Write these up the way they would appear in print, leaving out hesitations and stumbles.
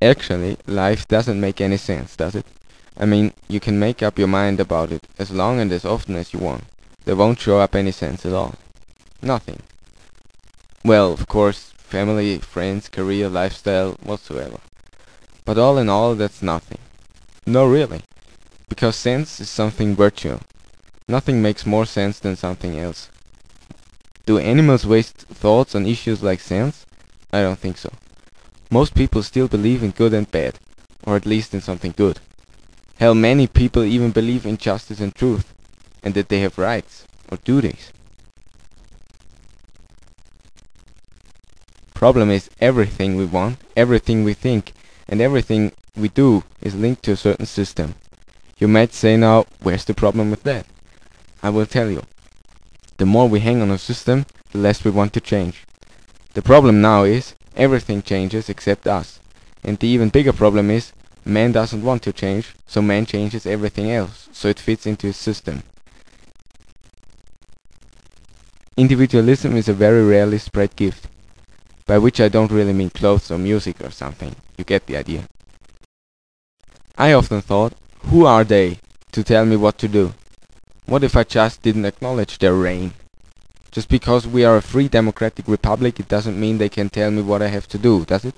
Actually, life doesn't make any sense, does it? I mean, you can make up your mind about it as long and as often as you want. There won't show up any sense at all. Nothing. Well, of course, family, friends, career, lifestyle, whatsoever. But all in all, that's nothing. No, really. Because sense is something virtual. Nothing makes more sense than something else. Do animals waste thoughts on issues like sense? I don't think so. Most people still believe in good and bad, or at least in something good. Hell, many people even believe in justice and truth, and that they have rights or duties. Problem is, everything we want, everything we think, and everything we do is linked to a certain system. You might say now, where's the problem with that? I will tell you. The more we hang on a system, the less we want to change. The problem now is, everything changes except us. And the even bigger problem is, man doesn't want to change, so man changes everything else, so it fits into his system. Individualism is a very rarely spread gift, by which I don't really mean clothes or music or something. You get the idea. I often thought, who are they to tell me what to do? What if I just didn't acknowledge their reign? Just because we are a free democratic republic, it doesn't mean they can tell me what I have to do, does it?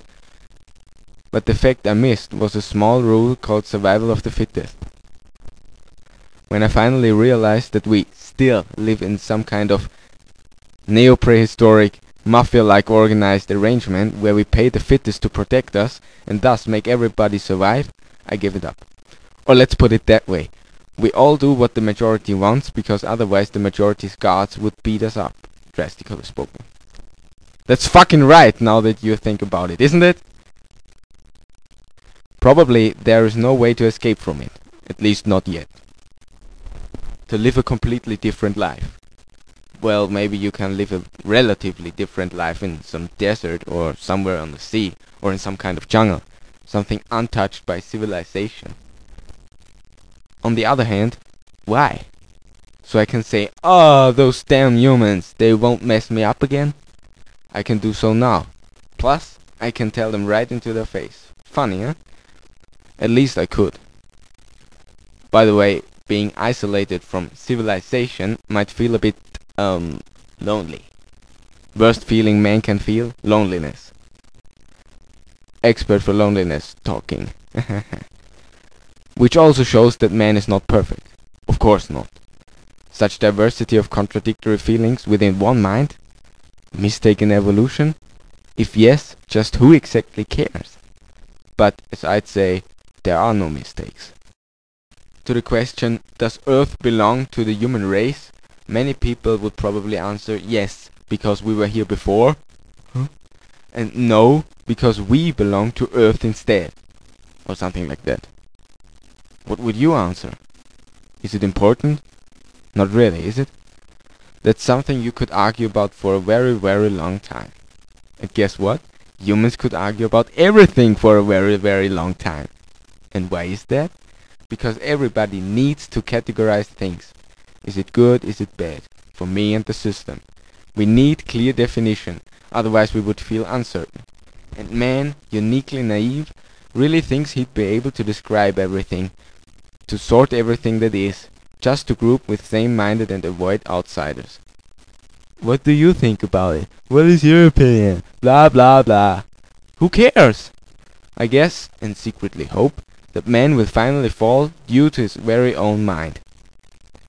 But the fact I missed was a small rule called survival of the fittest. When I finally realized that we still live in some kind of neo-prehistoric, mafia-like organized arrangement where we pay the fittest to protect us and thus make everybody survive, I gave it up. Or let's put it that way. We all do what the majority wants, because otherwise the majority's guards would beat us up, drastically spoken. That's fucking right, now that you think about it, isn't it? Probably there is no way to escape from it, at least not yet. To live a completely different life. Well, maybe you can live a relatively different life in some desert or somewhere on the sea or in some kind of jungle, something untouched by civilization. On the other hand, why? So I can say, oh, those damn humans, they won't mess me up again? I can do so now. Plus, I can tell them right into their face. Funny, huh? At least I could. By the way, being isolated from civilization might feel a bit, lonely. Worst feeling man can feel? Loneliness. Expert for loneliness talking. Which also shows that man is not perfect. Of course not. Such diversity of contradictory feelings within one mind? Mistaken evolution? If yes, just who exactly cares? But, as I'd say, there are no mistakes. To the question, does Earth belong to the human race? Many people would probably answer yes, because we were here before. Huh? And no, because we belong to Earth instead. Or something like that. What would you answer? Is it important? Not really, is it? That's something you could argue about for a very, very long time. And guess what? Humans could argue about everything for a very, very long time. And why is that? Because everybody needs to categorize things. Is it good? Is it bad? For me and the system. We need clear definition, otherwise we would feel uncertain. And man, uniquely naive, really thinks he'd be able to describe everything, to sort everything that is, just to group with same-minded and avoid outsiders. What do you think about it? What is your opinion? Blah blah blah. Who cares? I guess, and secretly hope, that man will finally fall due to his very own mind.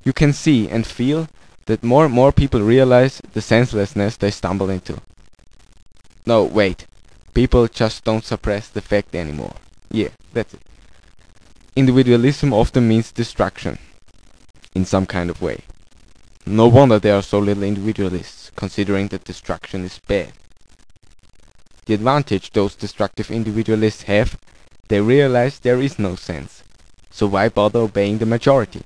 You can see and feel that more and more people realize the senselessness they stumble into. No, wait. People just don't suppress the fact anymore. Yeah, that's it. Individualism often means destruction, in some kind of way. No wonder there are so little individualists, considering that destruction is bad. The advantage those destructive individualists have, they realize there is no sense. So why bother obeying the majority?